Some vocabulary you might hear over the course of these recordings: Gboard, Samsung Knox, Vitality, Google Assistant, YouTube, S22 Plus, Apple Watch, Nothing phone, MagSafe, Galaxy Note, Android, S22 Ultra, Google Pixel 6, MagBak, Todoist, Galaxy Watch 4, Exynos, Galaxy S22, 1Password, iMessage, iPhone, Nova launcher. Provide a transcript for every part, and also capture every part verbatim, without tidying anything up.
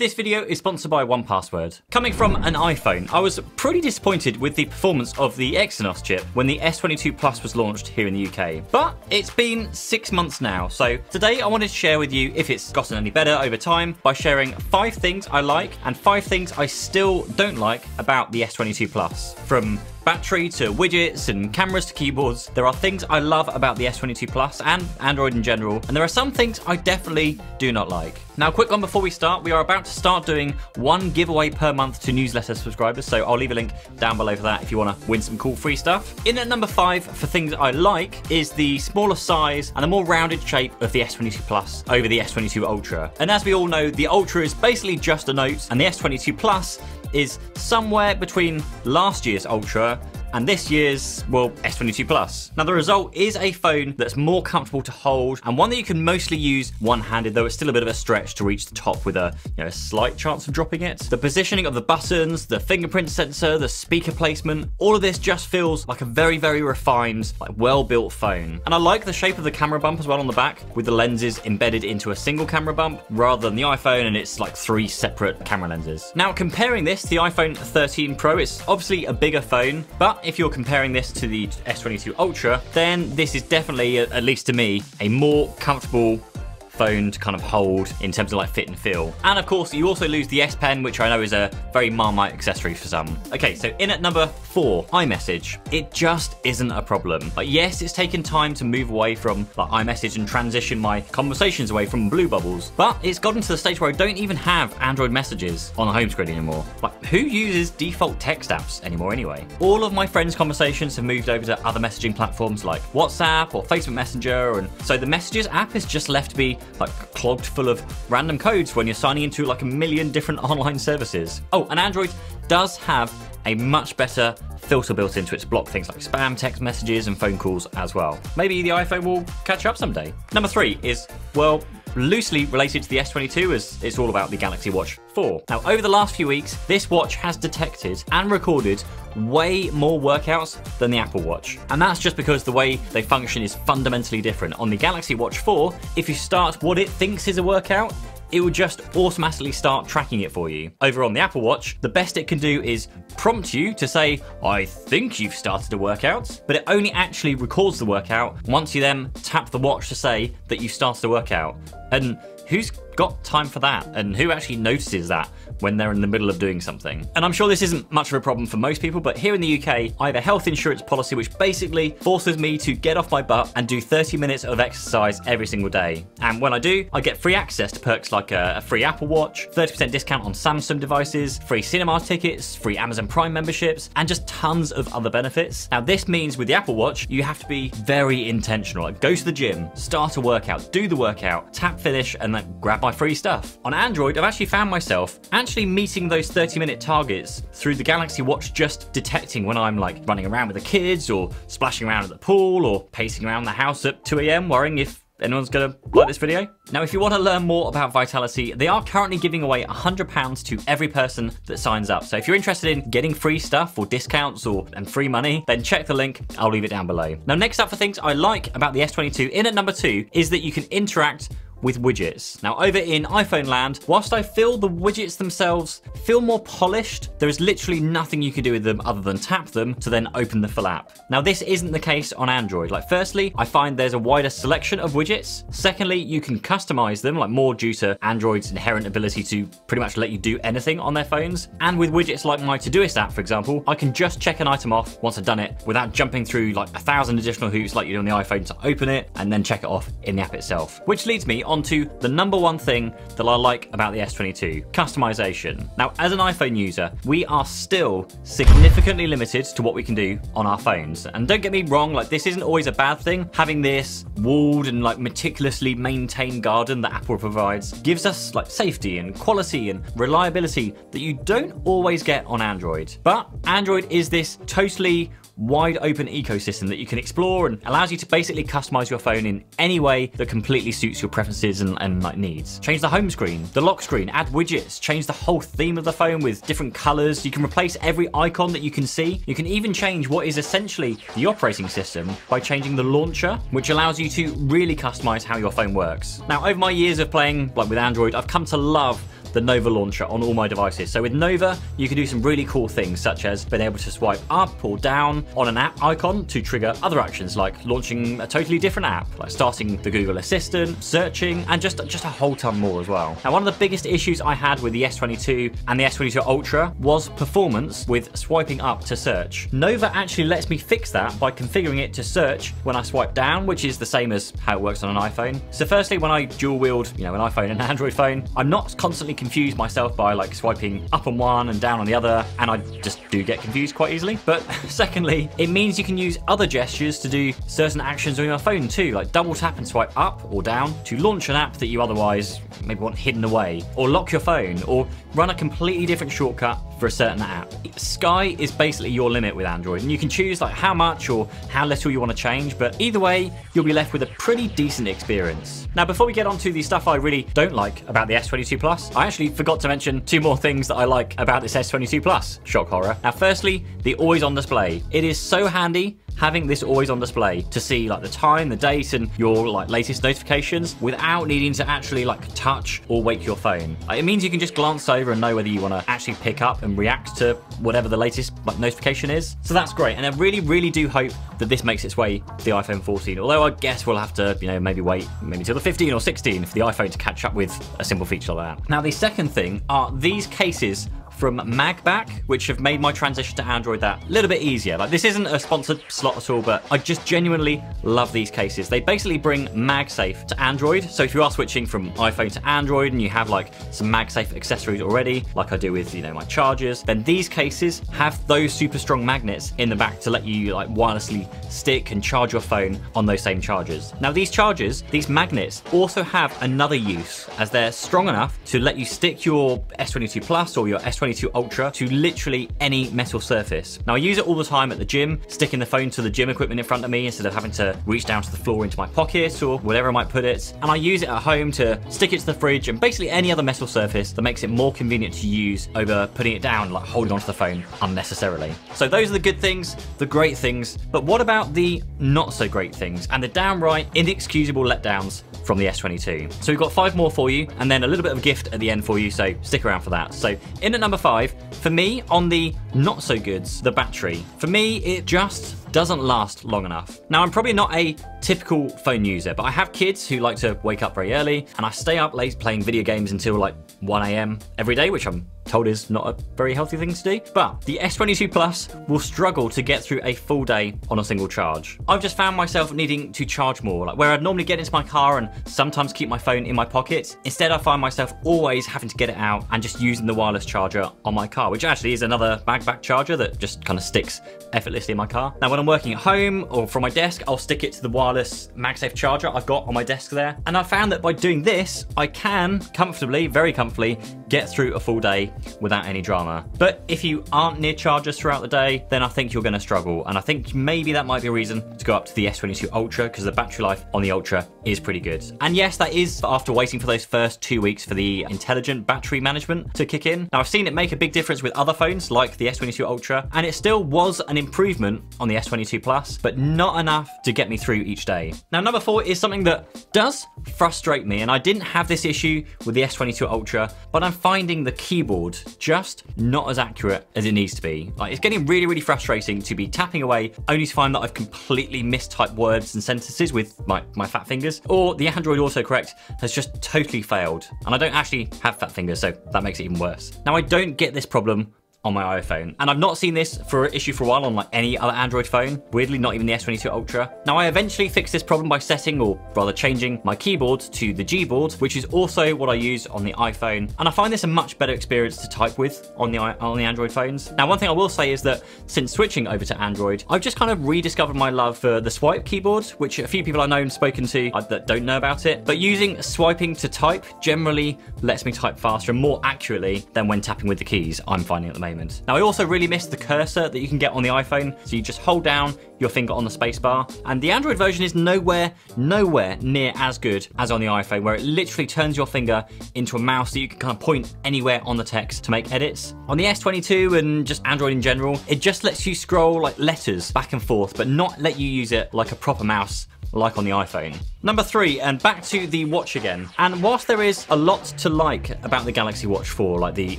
This video is sponsored by one password. Coming from an iPhone, I was pretty disappointed with the performance of the Exynos chip when the S twenty-two Plus was launched here in the U K. But it's been six months now, so today I wanted to share with you if it's gotten any better over time by sharing five things I like and five things I still don't like about the S twenty-two Plus. From battery to widgets and cameras to keyboards, there are things I love about the S twenty-two Plus and Android in general, and there are some things I definitely do not like. Now, quick one before we start, we are about to start doing one giveaway per month to newsletter subscribers, so I'll leave a link down below for that if you want to win some cool free stuff. In at number five for things I like is the smaller size and the more rounded shape of the S twenty-two Plus over the S twenty-two Ultra. And as we all know, the Ultra is basically just a Note, and the S twenty-two Plus is somewhere between last year's Ultra and this year's, well, S twenty-two Plus. Now, the result is a phone that's more comfortable to hold and one that you can mostly use one-handed, though it's still a bit of a stretch to reach the top with a, you know, a slight chance of dropping it. The positioning of the buttons, the fingerprint sensor, the speaker placement, all of this just feels like a very, very refined, like well-built phone. And I like the shape of the camera bump as well on the back, with the lenses embedded into a single camera bump rather than the iPhone, and it's like three separate camera lenses. Now, comparing this to the iPhone thirteen Pro, it's obviously a bigger phone, but if you're comparing this to the S twenty-two Ultra, then this is definitely, at least to me, a more comfortable phone to kind of hold in terms of like fit and feel. And of course, you also lose the S Pen, which I know is a very Marmite accessory for some. Okay, so in at number four, iMessage. It just isn't a problem. Like, yes, it's taken time to move away from like iMessage and transition my conversations away from Blue Bubbles, but it's gotten to the stage where I don't even have Android messages on the home screen anymore. Like, who uses default text apps anymore anyway? All of my friends' conversations have moved over to other messaging platforms like WhatsApp or Facebook Messenger, and so the Messages app is just left to be like clogged full of random codes when you're signing into like a million different online services. Oh, and Android does have a much better filter built into it to block things like spam text messages and phone calls as well. Maybe the iPhone will catch up someday. Number three is, well, loosely related to the S twenty-two, as it's all about the Galaxy Watch four. Now, over the last few weeks, this watch has detected and recorded way more workouts than the Apple Watch. And that's just because the way they function is fundamentally different. On the Galaxy Watch four, if you start what it thinks is a workout, it will just automatically start tracking it for you. Over on the Apple Watch, the best it can do is prompt you to say, I think you've started a workout, but it only actually records the workout once you then tap the watch to say that you've started a workout. And who's got time for that? And who actually notices that when they're in the middle of doing something? And I'm sure this isn't much of a problem for most people, but here in the U K, I have a health insurance policy which basically forces me to get off my butt and do thirty minutes of exercise every single day. And when I do, I get free access to perks like a, a free Apple Watch, thirty percent discount on Samsung devices, free cinema tickets, free Amazon Prime memberships, and just tons of other benefits. Now, this means with the Apple Watch, you have to be very intentional. Like, go to the gym, start a workout, do the workout, tap finish, and then grab my free stuff. On Android, I've actually found myself actually meeting those thirty minute targets through the Galaxy Watch just detecting when I'm like running around with the kids or splashing around at the pool or pacing around the house at two A M worrying if anyone's gonna like this video. Now, if you want to learn more about Vitality, they are currently giving away one hundred pounds to every person that signs up. So if you're interested in getting free stuff or discounts or and free money, then check the link. I'll leave it down below. Now, next up for things I like about the S twenty-two in at number two is that you can interact with widgets. Now, over in iPhone land, whilst I feel the widgets themselves feel more polished, there is literally nothing you can do with them other than tap them to then open the full app. Now, this isn't the case on Android. Like, firstly, I find there's a wider selection of widgets. Secondly, you can customize them, like more due to Android's inherent ability to pretty much let you do anything on their phones. And with widgets like my Todoist app, for example, I can just check an item off once I've done it without jumping through like a thousand additional hoops like you do on the iPhone to open it and then check it off in the app itself. Which leads me onto the number one thing that I like about the S twenty-two, customization. Now, as an iPhone user, we are still significantly limited to what we can do on our phones. And don't get me wrong, like, this isn't always a bad thing. Having this walled and like meticulously maintained garden that Apple provides gives us like safety and quality and reliability that you don't always get on Android. But Android is this totally wide open ecosystem that you can explore and allows you to basically customize your phone in any way that completely suits your preferences and, and like needs. Change the home screen, the lock screen, add widgets, change the whole theme of the phone with different colors. You can replace every icon that you can see. You can even change what is essentially the operating system by changing the launcher, which allows you to really customize how your phone works. Now, over my years of playing like with Android, I've come to love the Nova launcher on all my devices. So with Nova, you can do some really cool things, such as being able to swipe up or down on an app icon to trigger other actions, like launching a totally different app, like starting the Google Assistant, searching, and just, just a whole ton more as well. Now, one of the biggest issues I had with the S twenty-two and the S twenty-two Ultra was performance with swiping up to search. Nova actually lets me fix that by configuring it to search when I swipe down, which is the same as how it works on an iPhone. So firstly, when I dual wield, you know, an iPhone and an Android phone, I'm not constantly confused myself by like swiping up on one and down on the other, and I just do get confused quite easily. But secondly, it means you can use other gestures to do certain actions on your phone too, like double tap and swipe up or down to launch an app that you otherwise maybe want hidden away, or lock your phone, or run a completely different shortcut for a certain app. Sky is basically your limit with Android, and you can choose like how much or how little you want to change, but either way, you'll be left with a pretty decent experience. Now, before we get on to the stuff I really don't like about the S twenty-two Plus, I actually forgot to mention two more things that I like about this S twenty-two Plus. Shock horror. Now, firstly, the always-on display. It is so handy having this always on display to see like the time, the date, and your like latest notifications without needing to actually like touch or wake your phone. Like, it means you can just glance over and know whether you want to actually pick up and react to whatever the latest like notification is. So that's great, and I really, really do hope that this makes its way to the iPhone fourteen. Although I guess we'll have to, you know, maybe wait maybe till the fifteen or sixteen for the iPhone to catch up with a simple feature like that. Now, the second thing are these cases from MagBak, which have made my transition to Android that little bit easier. Like, this isn't a sponsored slot at all, but I just genuinely love these cases. They basically bring MagSafe to Android. So if you are switching from iPhone to Android and you have like some MagSafe accessories already, like I do with, you know, my chargers, then these cases have those super strong magnets in the back to let you like wirelessly stick and charge your phone on those same chargers. Now, these chargers, these magnets also have another use, as they're strong enough to let you stick your S twenty-two Plus or your S twenty-two Ultra to literally any metal surface. Now, I use it all the time at the gym, sticking the phone to the gym equipment in front of me instead of having to reach down to the floor into my pocket or whatever I might put it. And I use it at home to stick it to the fridge and basically any other metal surface that makes it more convenient to use over putting it down, like holding onto the phone unnecessarily. So those are the good things, the great things, but what about the not so great things and the downright inexcusable letdowns from the S twenty-two? So we've got five more for you and then a little bit of a gift at the end for you, so stick around for that. So in at number five, for me, on the not so goods, the battery. For me, it just doesn't last long enough. Now, I'm probably not a typical phone user, but I have kids who like to wake up very early, and I stay up late playing video games until like one A M every day, which I'm told is not a very healthy thing to do. But the S twenty-two Plus will struggle to get through a full day on a single charge. I've just found myself needing to charge more, like where I'd normally get into my car and sometimes keep my phone in my pocket. Instead, I find myself always having to get it out and just using the wireless charger on my car, which actually is another MagBak charger that just kind of sticks effortlessly in my car. Now, when I'm working at home or from my desk, I'll stick it to the wireless MagSafe charger I've got on my desk there. And I found that by doing this, I can comfortably, very comfortably, get through a full day without any drama. But if you aren't near chargers throughout the day, then I think you're gonna struggle. And I think maybe that might be a reason to go up to the S twenty-two Ultra, because the battery life on the Ultra is pretty good. And yes, that is after waiting for those first two weeks for the intelligent battery management to kick in. Now, I've seen it make a big difference with other phones like the S twenty-two Ultra, and it still was an improvement on the S twenty-two Plus, but not enough to get me through each day. Now, number four is something that does frustrate me, and I didn't have this issue with the S twenty-two Ultra, but I'm finding the keyboard just not as accurate as it needs to be. Like, it's getting really, really frustrating to be tapping away only to find that I've completely mistyped words and sentences with my, my fat fingers, or the Android autocorrect has just totally failed. And I don't actually have fat fingers, so that makes it even worse. Now, I don't get this problem on my iPhone, and I've not seen this for an issue for a while on like any other Android phone, weirdly not even the S twenty-two Ultra. Now, I eventually fixed this problem by setting, or rather changing, my keyboard to the Gboard, which is also what I use on the iPhone, and I find this a much better experience to type with on the, on the Android phones. Now, one thing I will say is that since switching over to Android, I've just kind of rediscovered my love for the swipe keyboard, which a few people I know and spoken to that don't know about it, but using swiping to type generally lets me type faster and more accurately than when tapping with the keys, I'm finding at the moment. Now, I also really miss the cursor that you can get on the iPhone, so you just hold down your finger on the spacebar, and the Android version is nowhere, nowhere near as good as on the iPhone, where it literally turns your finger into a mouse that you can kind of point anywhere on the text to make edits. On the S twenty-two and just Android in general, it just lets you scroll like letters back and forth, but not let you use it like a proper mouse like on the iPhone. Number three, and back to the watch again. And whilst there is a lot to like about the Galaxy Watch four, like the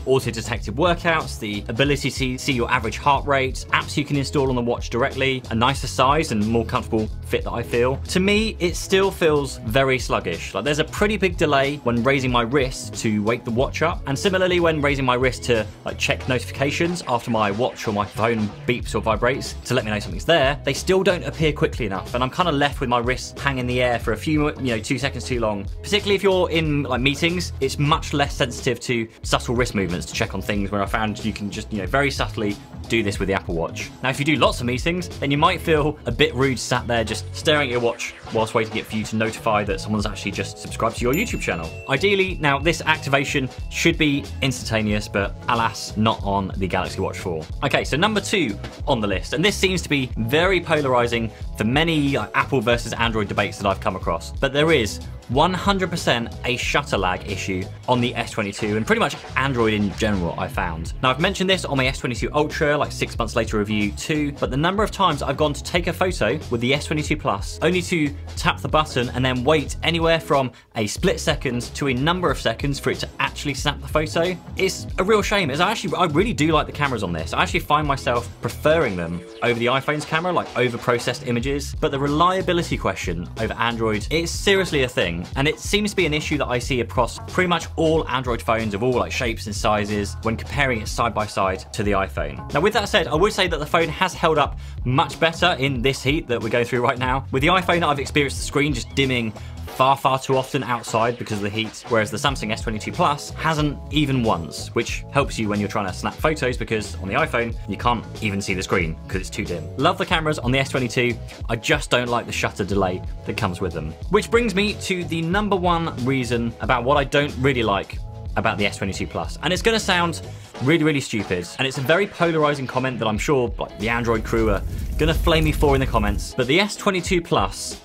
auto-detected workouts, the ability to see your average heart rate, apps you can install on the watch directly, a nicer size and more comfortable fit that I feel, to me, it still feels very sluggish. Like there's a pretty big delay when raising my wrist to wake the watch up, and similarly when raising my wrist to like check notifications after my watch or my phone beeps or vibrates to let me know something's there, they still don't appear quickly enough, and I'm kind of left with my wrist hanging in the air for a few, you know, two seconds too long. Particularly if you're in like meetings, it's much less sensitive to subtle wrist movements to check on things, where I found you can just, you know, very subtly do this with the Apple Watch. Now, if you do lots of meetings, then you might feel a bit rude sat there just staring at your watch whilst waiting it for you to notify that someone's actually just subscribed to your YouTube channel. Ideally, now this activation should be instantaneous, but alas, not on the Galaxy Watch four. Okay, so number two on the list, and this seems to be very polarizing for many uh, Apple versus Android debates that I've come across. Across. But there is one hundred percent a shutter lag issue on the S twenty-two and pretty much Android in general, I found. Now, I've mentioned this on my S twenty-two Ultra, like six months later review too, but the number of times I've gone to take a photo with the S twenty-two Plus only to tap the button and then wait anywhere from a split second to a number of seconds for it to actually snap the photo, it's a real shame. As I actually, I really do like the cameras on this. I actually find myself preferring them over the iPhone's camera, like over-processed images, but the reliability question over Android, it's seriously a thing. And it seems to be an issue that I see across pretty much all Android phones of all like shapes and sizes when comparing it side by side to the iPhone. Now, with that said, I would say that the phone has held up much better in this heat that we're going through right now. With the iPhone, I've experienced the screen just dimming far, far too often outside because of the heat, whereas the Samsung S twenty-two Plus hasn't even once, which helps you when you're trying to snap photos because on the iPhone, you can't even see the screen because it's too dim. Love the cameras on the S twenty-two, I just don't like the shutter delay that comes with them. Which brings me to the number one reason about what I don't really like about the S twenty-two Plus, and it's gonna sound really, really stupid, and it's a very polarizing comment that I'm sure like, the Android crew are gonna flame me for in the comments, but the S twenty-two Plus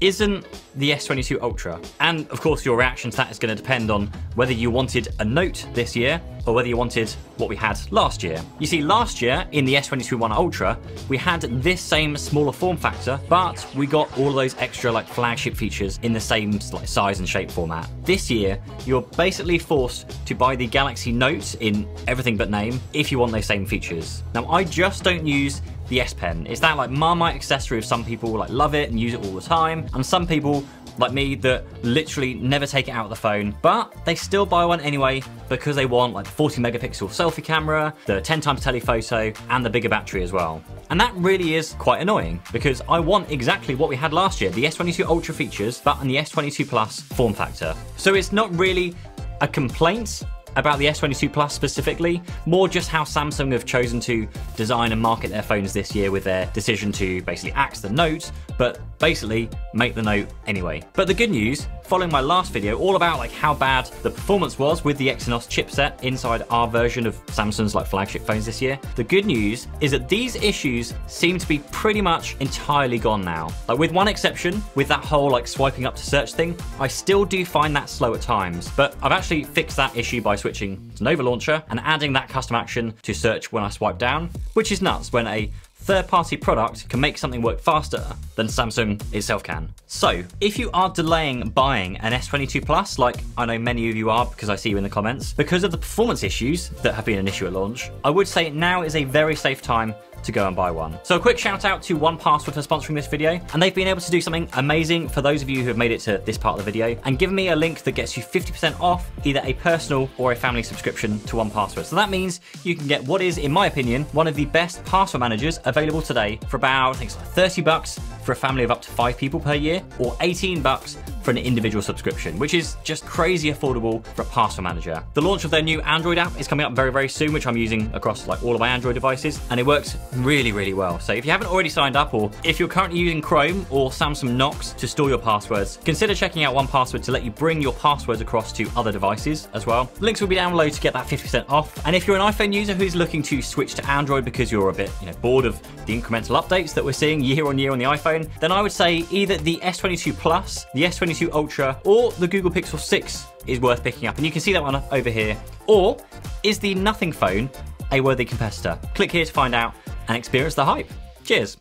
isn't the S twenty-two Ultra. And of course, your reaction to that is going to depend on whether you wanted a Note this year or whether you wanted what we had last year. You see, last year in the S twenty-two Ultra, we had this same smaller form factor, but we got all of those extra like flagship features in the same like size and shape format. This year, you're basically forced to buy the Galaxy Note in everything but name if you want those same features. Now, I just don't use the S Pen. It's that like Marmite accessory of some people like love it and use it all the time, and some people like me that literally never take it out of the phone, but they still buy one anyway because they want like the forty megapixel selfie camera, the ten times telephoto, and the bigger battery as well. And that really is quite annoying because I want exactly what we had last year, the S twenty-two Ultra features, but on the S twenty-two Plus form factor. So it's not really a complaint about the S twenty-two Plus specifically, more just how Samsung have chosen to design and market their phones this year with their decision to basically axe the Note, but basically make the Note anyway. But the good news, following my last video all about like how bad the performance was with the Exynos chipset inside our version of Samsung's like flagship phones this year, the good news is that these issues seem to be pretty much entirely gone now. Like with one exception, with that whole like swiping up to search thing, I still do find that slow at times, but I've actually fixed that issue by switching to Nova launcher and adding that custom action to search when I swipe down, which is nuts when a third-party product can make something work faster than Samsung itself can. So, if you are delaying buying an S twenty-two Plus, like I know many of you are because I see you in the comments, because of the performance issues that have been an issue at launch, I would say now is a very safe time to go and buy one. So a quick shout out to one Password for sponsoring this video, and they've been able to do something amazing for those of you who have made it to this part of the video and given me a link that gets you fifty percent off either a personal or a family subscription to one Password. So that means you can get what is, in my opinion, one of the best password managers available today for about, I think it's like thirty bucks for a family of up to five people per year, or eighteen bucks for an individual subscription, which is just crazy affordable for a password manager. The launch of their new Android app is coming up very, very soon, which I'm using across like all of my Android devices, and it works really, really well. So if you haven't already signed up, or if you're currently using Chrome or Samsung Knox to store your passwords, consider checking out one Password to let you bring your passwords across to other devices as well. Links will be down below to get that fifty percent off. And if you're an iPhone user who's looking to switch to Android because you're a bit, you know, bored of the incremental updates that we're seeing year on year on the iPhone, then I would say either the S twenty-two Plus, the S twenty-two Ultra, or the Google Pixel six is worth picking up. And you can see that one over here. Or is the Nothing phone a worthy competitor? Click here to find out and experience the hype. Cheers.